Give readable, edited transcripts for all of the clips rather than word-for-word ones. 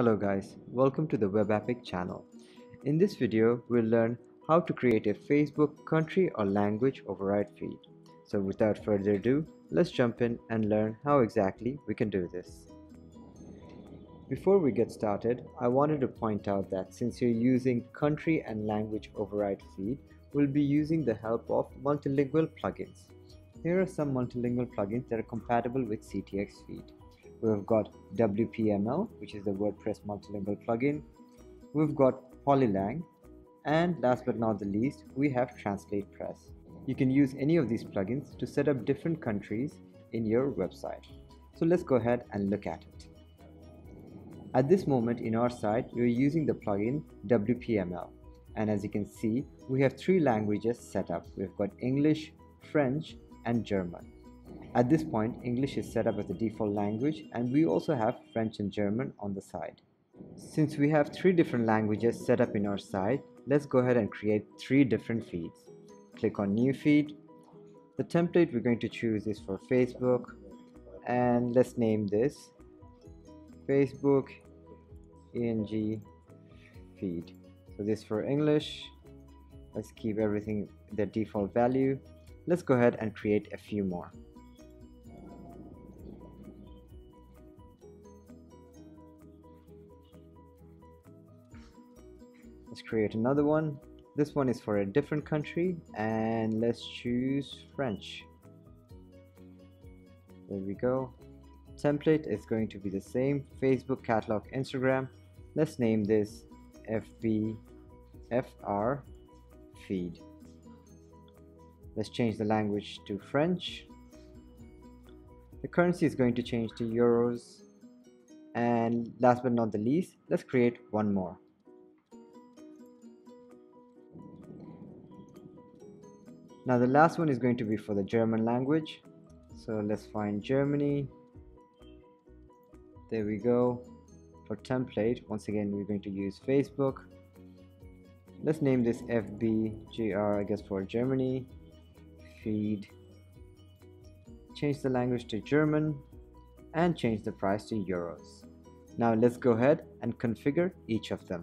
Hello guys, welcome to the WebAppick channel. In this video, we'll learn how to create a Facebook country or language override feed. So without further ado, let's jump in and learn how exactly we can do this. Before we get started, I wanted to point out that since you're using country and language override feed, we'll be using the help of multilingual plugins. Here are some multilingual plugins that are compatible with CTX Feed. We've got WPML, which is the WordPress multilingual plugin. We've got Polylang. And last but not the least, we have TranslatePress. You can use any of these plugins to set up different countries in your website. So let's go ahead and look at it. At this moment in our site, we're using the plugin WPML. And as you can see, we have three languages set up. We've got English, French, and German. At this point, English is set up as the default language, and we also have French and German on the side. Since we have three different languages set up in our site, let's go ahead and create three different feeds. Click on New Feed. The template we're going to choose is for Facebook, and let's name this Facebook ENG Feed. So this is for English. Let's keep everything the default value. Let's go ahead and create a few more. Let's create another one. This one is for a different country, and let's choose French. There we go. Template is going to be the same, Facebook, catalog, Instagram. Let's name this FBFR feed. Let's change the language to French. The currency is going to change to euros. And last but not the least, let's create one more. Now the last one is going to be for the German language, so let's find Germany. There we go. For template, once again we're going to use Facebook. Let's name this FBGR, I guess for Germany feed. Change the language to German and change the price to euros. Now let's go ahead and configure each of them.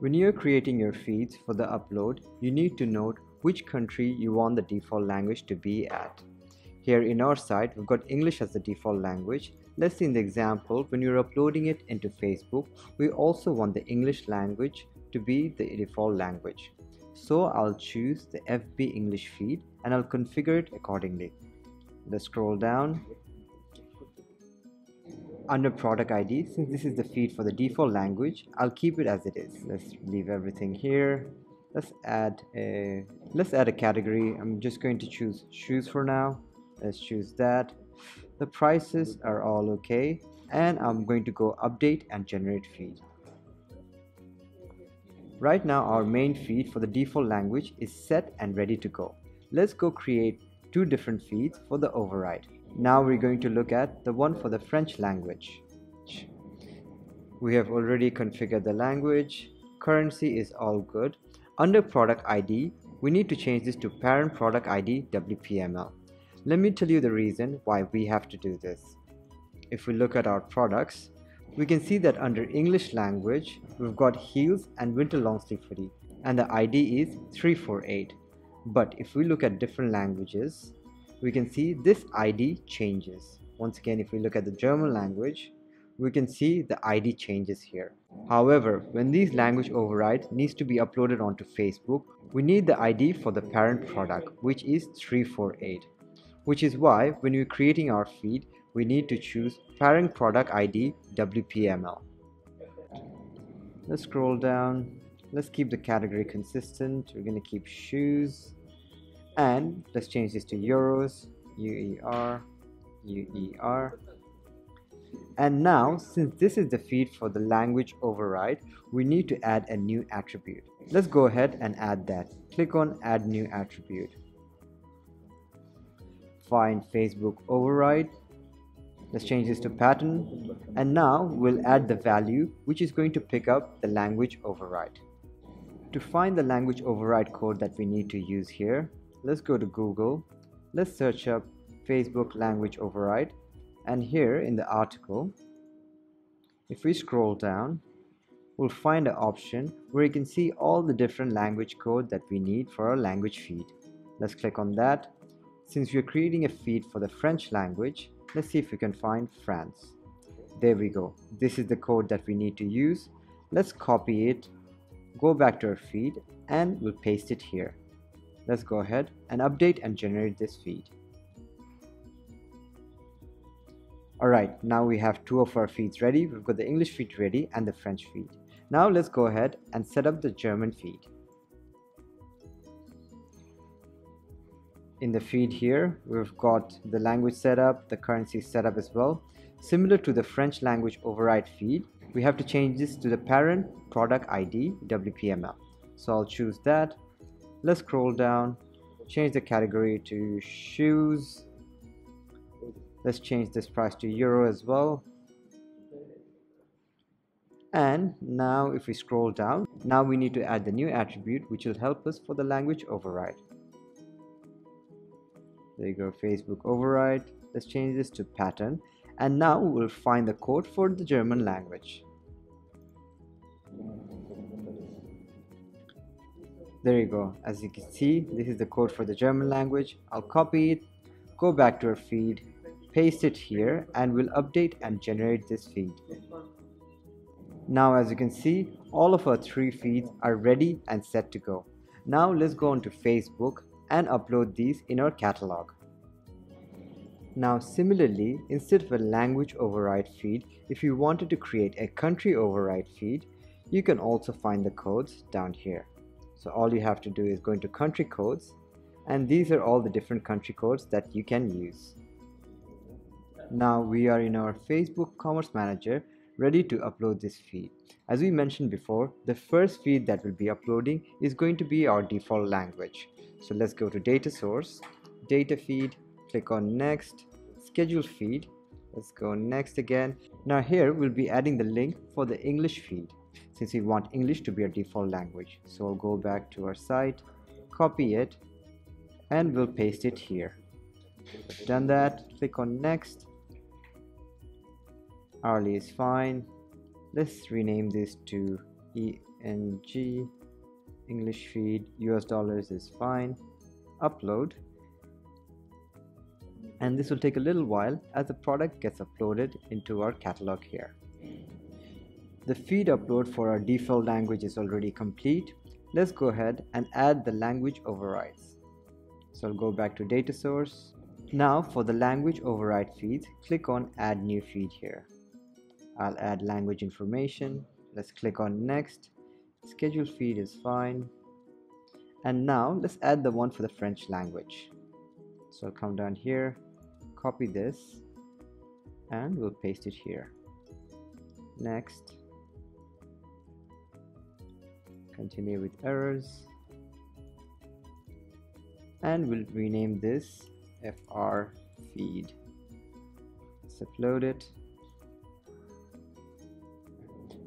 When you're creating your feeds for the upload, you need to note which country you want the default language to be at. Here in our site, we've got English as the default language. Let's see in the example, when you're uploading it into Facebook, we also want the English language to be the default language. So I'll choose the FB English feed and I'll configure it accordingly. Let's scroll down. Under product ID, since this is the feed for the default language, I'll keep it as it is. Let's leave everything here. Let's add a category. I'm just going to choose shoes for now. Let's choose that. The prices are all okay, and I'm going to go update and generate feed. Right now our main feed for the default language is set and ready to go. Let's go create two different feeds for the override. Now we're going to look at the one for the French language. We have already configured the language. Currency is all good. Under product ID, we need to change this to parent product ID WPML. Let me tell you the reason why we have to do this. If we look at our products, we can see that under English language, we've got heels and winter long sleeve hoodie, and the ID is 348. But if we look at different languages, we can see this ID changes. Once again, if we look at the German language, we can see the ID changes here. However, when these language overrides needs to be uploaded onto Facebook, we need the ID for the parent product, which is 348. Which is why when we're creating our feed, we need to choose parent product ID WPML. Let's scroll down. Let's keep the category consistent. We're going to keep shoes. And let's change this to euros, UER, UER. And now, since this is the feed for the language override, we need to add a new attribute. Let's go ahead and add that. Click on Add New Attribute. Find Facebook override. Let's change this to pattern. And now we'll add the value which is going to pick up the language override. To find the language override code that we need to use here, let's go to Google, let's search up Facebook language override, and here in the article If we scroll down, we'll find an option where you can see all the different language code that we need for our language feed. Let's click on that. Since we're creating a feed for the French language, let's see if we can find France. There we go. This is the code that we need to use. Let's copy it, go back to our feed, and we'll paste it here. Let's go ahead and update and generate this feed. Alright, now we have two of our feeds ready. We've got the English feed ready and the French feed. Now let's go ahead and set up the German feed. In the feed here, we've got the language setup, the currency setup as well. Similar to the French language override feed, we have to change this to the parent product ID WPML. So I'll choose that. Let's scroll down, change the category to shoes. Let's change this price to euro as well. And now if we scroll down, now we need to add the new attribute which will help us for the language override. There you go, Facebook override. Let's change this to pattern. And now we'll find the code for the German language. There you go. As you can see, this is the code for the German language. I'll copy it, go back to our feed, paste it here, and we'll update and generate this feed. Now as you can see, all of our three feeds are ready and set to go. Now let's go on to Facebook and upload these in our catalog. Now similarly, instead of a language override feed, if you wanted to create a country override feed, you can also find the codes down here. So all you have to do is go into country codes, and these are all the different country codes that you can use. Now we are in our Facebook Commerce Manager ready to upload this feed. As we mentioned before, the first feed that we'll be uploading is going to be our default language. So let's go to data source, data feed, click on next, schedule feed, let's go next again. Now here we'll be adding the link for the English feed since we want English to be our default language. So I'll go back to our site, copy it, and we'll paste it here. Done that, click on next. Hourly is fine. Let's rename this to ENG. English feed, US dollars is fine. Upload. And this will take a little while as the product gets uploaded into our catalog here. The feed upload for our default language is already complete. Let's go ahead and add the language overrides. So I'll go back to data source. Now for the language override feed, click on add new feed here. I'll add language information. Let's click on next. Schedule feed is fine. And now let's add the one for the French language. So I'll come down here, copy this, and we'll paste it here. Next. Continue with errors. And we'll rename this FR feed. Let's upload it.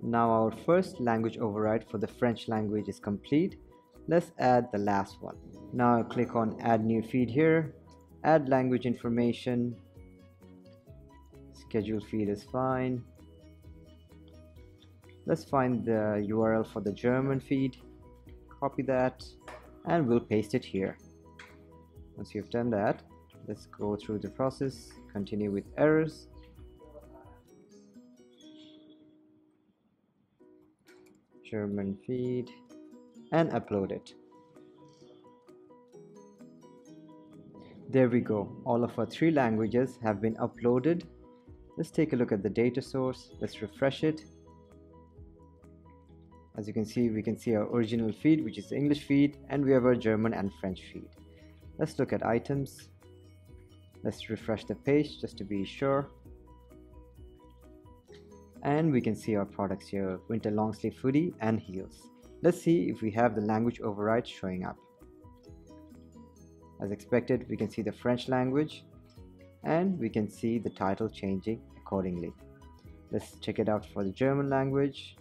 Now our first language override for the French language is complete. Let's add the last one. Now click on add new feed here, add language information, schedule feed is fine. Let's find the URL for the German feed, copy that, and we'll paste it here. Once you've done that, let's go through the process, continue with errors. German feed, and upload it. There we go. All of our three languages have been uploaded. Let's take a look at the data source. Let's refresh it. As you can see, we can see our original feed, which is the English feed, and we have our German and French feed. Let's look at items. Let's refresh the page just to be sure. And we can see our products here, winter long sleeve hoodie and heels. Let's see if we have the language override showing up. As expected, we can see the French language, and we can see the title changing accordingly. Let's check it out for the German language.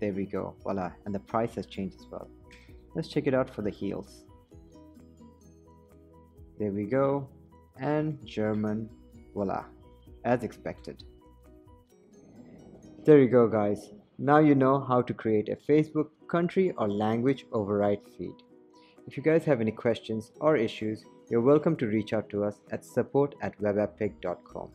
There we go, voila, and the price has changed as well. Let's check it out for the heels. There we go, and German, voila, as expected. There you go, guys. Now you know how to create a Facebook country or language override feed. If you guys have any questions or issues, you're welcome to reach out to us at support@webappick.com.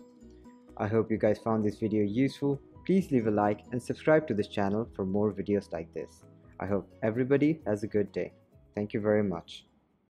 I hope you guys found this video useful. Please leave a like and subscribe to this channel for more videos like this. I hope everybody has a good day. Thank you very much.